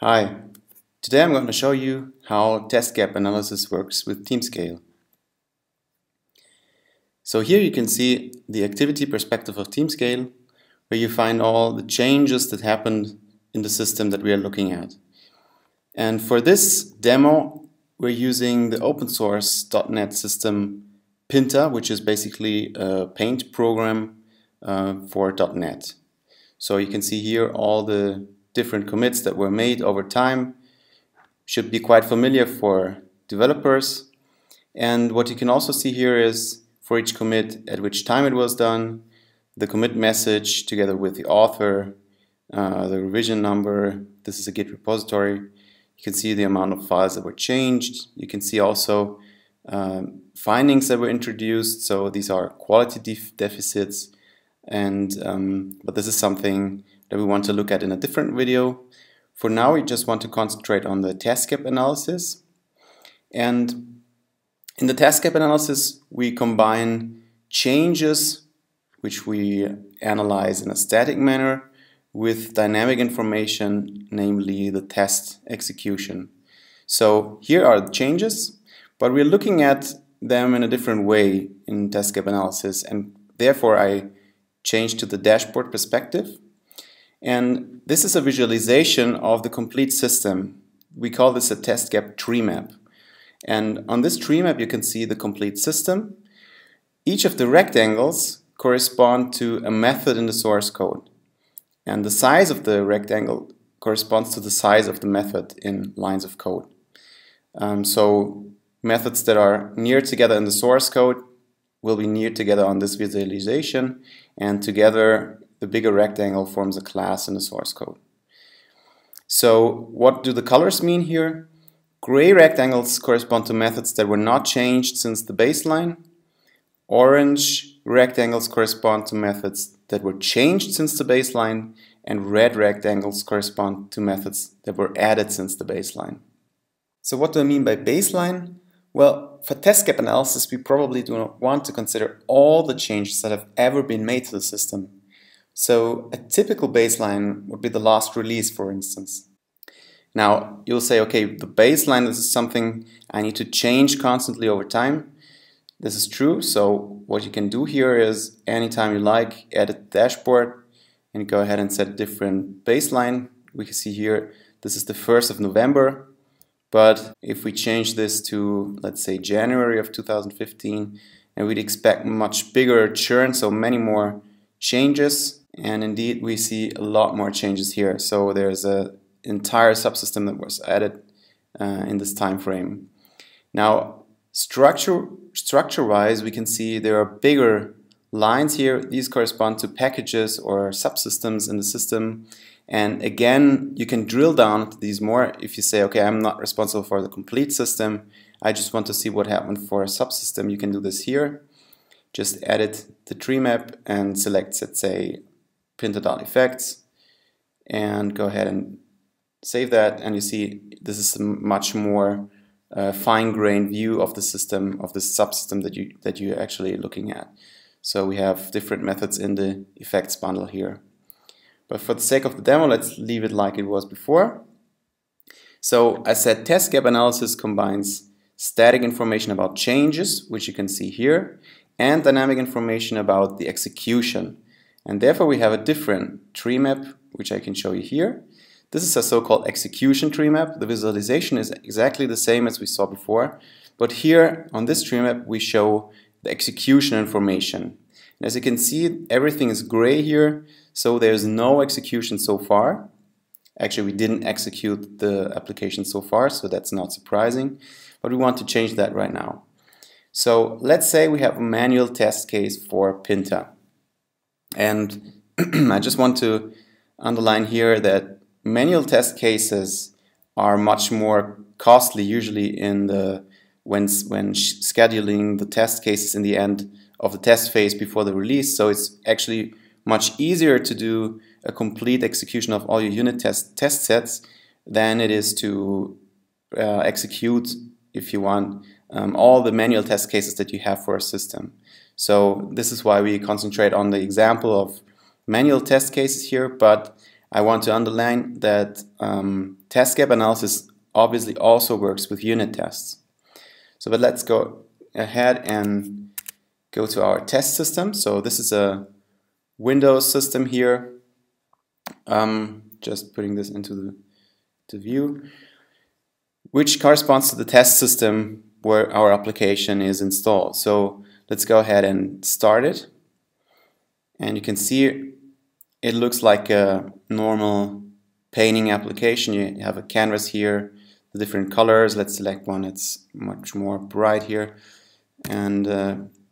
Hi, today I'm going to show you how test gap analysis works with TeamScale. So here you can see the activity perspective of TeamScale, where you find all the changes that happened in the system that we are looking at. And for this demo, we're using the open source .NET system Pinta, which is basically a paint program for .NET. So you can see here all the different commits that were made over time. Should be quite familiar for developers. And what you can also see here is for each commit at which time it was done, the commit message together with the author, the revision number. This is a Git repository. You can see the amount of files that were changed. You can see also findings that were introduced. So these are quality deficits. And but this is something that we want to look at in a different video. For now, we just want to concentrate on the test gap analysis. And in the test gap analysis, we combine changes, which we analyze in a static manner, with dynamic information, namely the test execution. So here are the changes, but we're looking at them in a different way in test gap analysis, and therefore I changed to the dashboard perspective. And this is a visualization of the complete system. We call this a test gap tree map. And on this tree map you can see the complete system. Each of the rectangles correspond to a method in the source code. And the size of the rectangle corresponds to the size of the method in lines of code. So methods that are near together in the source code will be near together on this visualization, and together the bigger rectangle forms a class in the source code. So what do the colors mean here? Gray rectangles correspond to methods that were not changed since the baseline. Orange rectangles correspond to methods that were changed since the baseline, and red rectangles correspond to methods that were added since the baseline. So what do I mean by baseline? Well, for test gap analysis, we probably do not want to consider all the changes that have ever been made to the system. So a typical baseline would be the last release, for instance. Now you'll say, okay, the baseline, this is something I need to change constantly over time. This is true. So what you can do here is anytime you like, edit the dashboard and go ahead and set a different baseline. We can see here, this is the 1st of November. But if we change this to, let's say, January of 2015, and we'd expect much bigger churn, so many more changes. And indeed we see a lot more changes here. So there's an entire subsystem that was added in this time frame. Now structure-wise we can see there are bigger lines here. These correspond to packages or subsystems in the system. And again you can drill down to these more if you say, okay, I'm not responsible for the complete system. I just want to see what happened for a subsystem. You can do this here. Just edit the tree map and select, let's say, Pinta.effects, and go ahead and save that. And you see this is a much more fine-grained view of the system, of the subsystem that you're actually looking at. So we have different methods in the effects bundle here. But for the sake of the demo, let's leave it like it was before. So I said test gap analysis combines static information about changes, which you can see here, and dynamic information about the execution. And therefore we have a different tree map, which I can show you here. This is a so-called execution tree map. The visualization is exactly the same as we saw before, but here on this tree map we show the execution information. And as you can see, everything is gray here, so there's no execution so far. Actually, we didn't execute the application so far, so that's not surprising, but we want to change that right now. So let's say we have a manual test case for Pinta. And I just want to underline here that manual test cases are much more costly usually in the when scheduling the test cases in the end of the test phase before the release. So it's actually much easier to do a complete execution of all your unit test sets than it is to execute, if you want, all the manual test cases that you have for a system. So this is why we concentrate on the example of manual test cases here, but I want to underline that test gap analysis obviously also works with unit tests. So, but let's go ahead and go to our test system. So this is a Windows system here. Just putting this into the view, which corresponds to the test system where our application is installed. So let's go ahead and start it. And you can see it looks like a normal painting application. You have a canvas here, the different colors. Let's select one that's much more bright here. And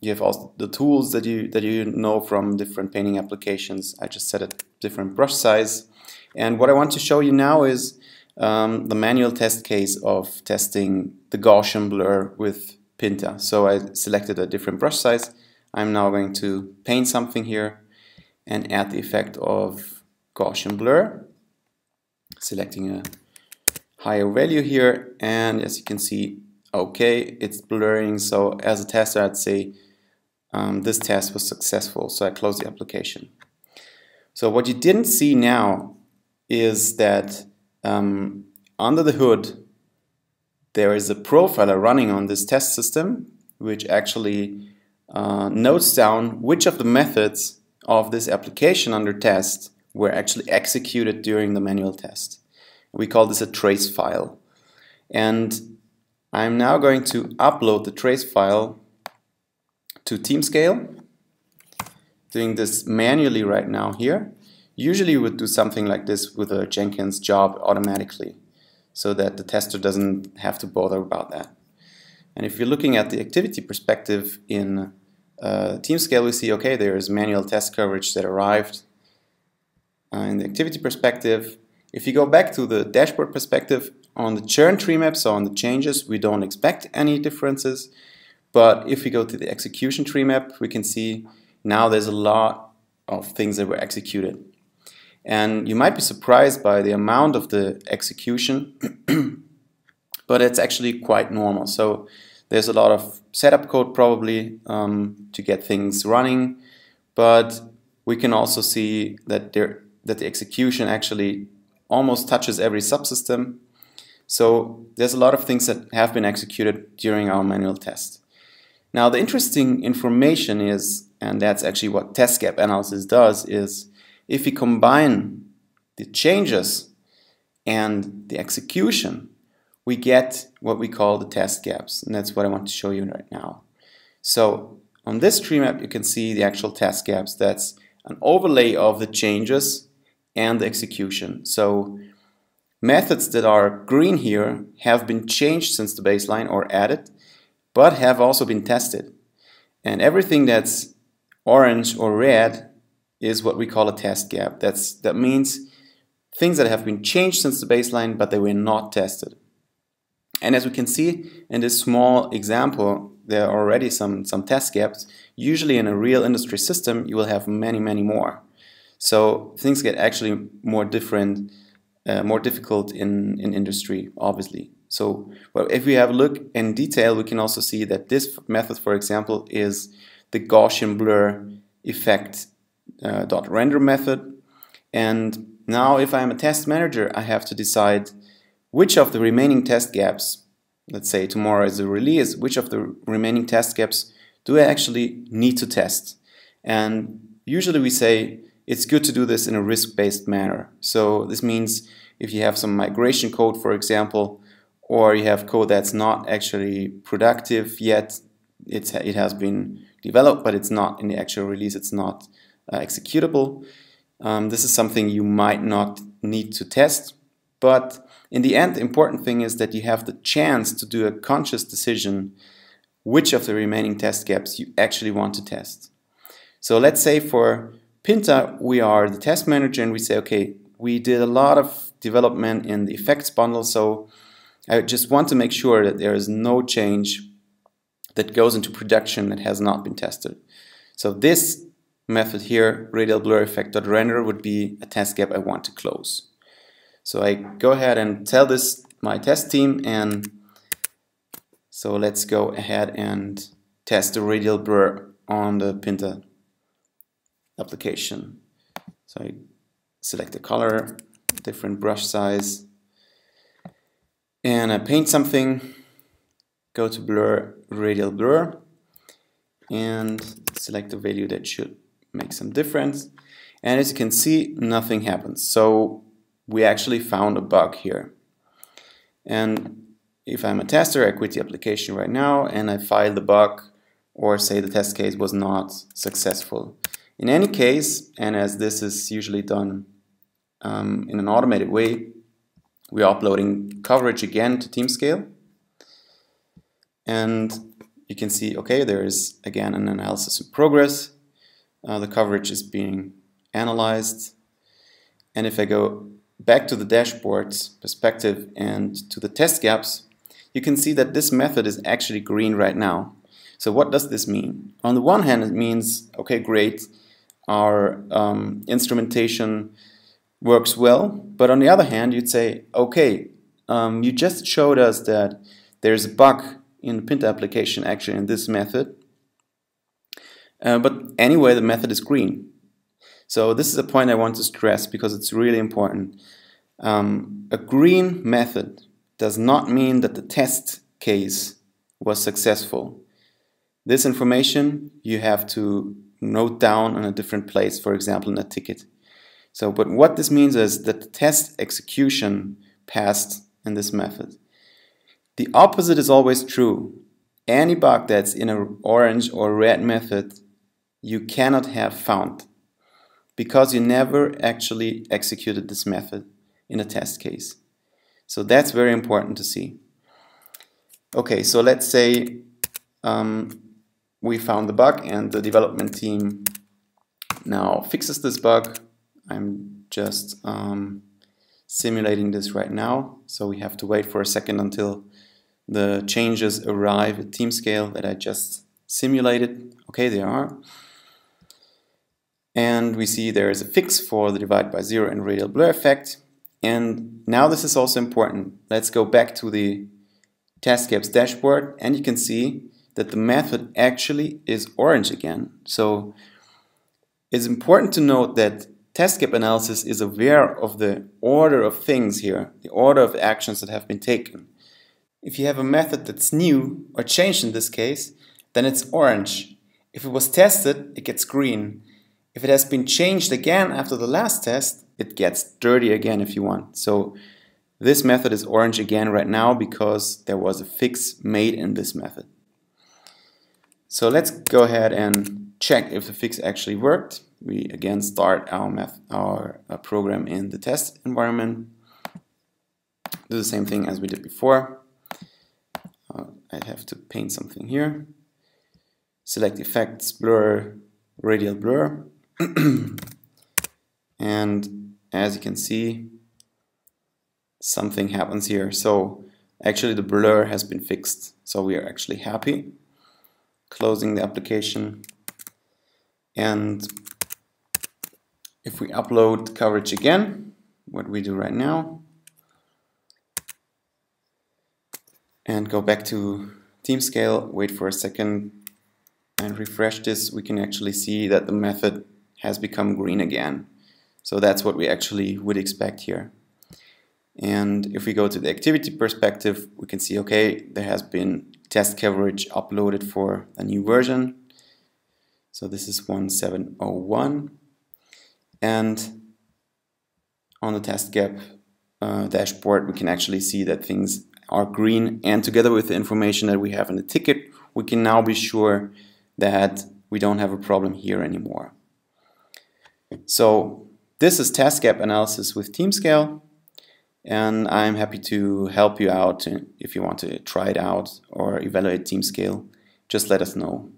you have also the tools that you know from different painting applications. I just set a different brush size. And what I want to show you now is the manual test case of testing the Gaussian blur with Pinta. So I selected a different brush size. I'm now going to paint something here and add the effect of Gaussian blur, selecting a higher value here, and as you can see, okay, it's blurring. So as a tester, I'd say this test was successful. So I close the application. So what you didn't see now is that under the hood there is a profiler running on this test system, which actually notes down which of the methods of this application under test were actually executed during the manual test. We call this a trace file. And I'm now going to upload the trace file to TeamScale, doing this manually right now here. Usually you would do something like this with a Jenkins job automatically, so that the tester doesn't have to bother about that. And if you're looking at the activity perspective in TeamScale, we see, okay, there is manual test coverage that arrived in the activity perspective. If you go back to the dashboard perspective, on the churn tree map, so on the changes, we don't expect any differences. But if we go to the execution tree map, we can see now there's a lot of things that were executed. And you might be surprised by the amount of the execution, but it's actually quite normal. So there's a lot of setup code probably to get things running, but we can also see that the execution actually almost touches every subsystem. So there's a lot of things that have been executed during our manual test. Now the interesting information is, and that's actually what test gap analysis does, is if we combine the changes and the execution, we get what we call the test gaps, and that's what I want to show you right now. So on this tree map you can see the actual test gaps. That's an overlay of the changes and the execution. So methods that are green here have been changed since the baseline or added, but have also been tested. And everything that's orange or red is what we call a test gap. That means things that have been changed since the baseline, but they were not tested. And as we can see in this small example, there are already some test gaps. Usually in a real industry system, you will have many, many more. So things get actually more difficult in industry, obviously. So well, if we have a look in detail, we can also see that this method, for example, is the Gaussian blur effect .render method. And now if I'm a test manager, I have to decide which of the remaining test gaps, let's say tomorrow is a release, which of the remaining test gaps do I actually need to test? And usually we say it's good to do this in a risk-based manner. So this means if you have some migration code, for example, or you have code that's not actually productive yet, it has been developed, but it's not in the actual release, it's not executable. This is something you might not need to test, but in the end the important thing is that you have the chance to do a conscious decision which of the remaining test gaps you actually want to test. So let's say for Pinta we are the test manager and we say, okay, we did a lot of development in the effects bundle, so I just want to make sure that there is no change that goes into production that has not been tested. So this method here, radial blur effect.render, would be a test gap I want to close. So I go ahead and tell this my test team, and so let's go ahead and test the radial blur on the Pinta application. So I select the color, different brush size, and I paint something, go to blur, radial blur, and select a value that should make some difference. And as you can see, nothing happens. So we actually found a bug here. And if I'm a tester, I quit the application right now and I file the bug or say the test case was not successful. In any case, and as this is usually done in an automated way, we're uploading coverage again to TeamScale. And you can see, okay, there is again an analysis in progress. The coverage is being analyzed. And if I go back to the dashboard perspective and to the test gaps, you can see that this method is actually green right now. So what does this mean? On the one hand, it means, okay, great, our instrumentation works well. But on the other hand, you'd say, okay, you just showed us that there's a bug in the Pinta application actually in this method. But anyway, the method is green. So this is a point I want to stress because it's really important. A green method does not mean that the test case was successful. This information you have to note down in a different place, for example in a ticket. So, but what this means is that the test execution passed in this method. The opposite is always true. Any bug that's in an orange or red method you cannot have found because you never actually executed this method in a test case. So that's very important to see. Okay, so let's say we found the bug and the development team now fixes this bug. I'm just simulating this right now, so we have to wait for a second until the changes arrive at TeamScale that I just simulated. Okay, they are. And we see there is a fix for the divide by zero and radial blur effect. And now this is also important. Let's go back to the test gaps dashboard and you can see that the method actually is orange again. So it's important to note that test gap analysis is aware of the order of things here, the order of actions that have been taken. If you have a method that's new or changed in this case, then it's orange. If it was tested, it gets green. If it has been changed again after the last test, it gets dirty again if you want. So this method is orange again right now because there was a fix made in this method. So let's go ahead and check if the fix actually worked. We again start our program in the test environment. Do the same thing as we did before. I have to paint something here. Select effects, blur, radial blur. And as you can see, something happens here. So actually the blur has been fixed. So we are actually happy. Closing the application, and if we upload coverage again, what we do right now, and go back to TeamScale, wait for a second and refresh this, we can actually see that the method has become green again. So that's what we actually would expect here. And if we go to the activity perspective, we can see, okay, there has been test coverage uploaded for a new version. So this is 1.7.01. And on the test gap dashboard, we can actually see that things are green. And together with the information that we have in the ticket, we can now be sure that we don't have a problem here anymore. So this is test gap analysis with TeamScale. And I'm happy to help you out if you want to try it out or evaluate TeamScale. Just let us know.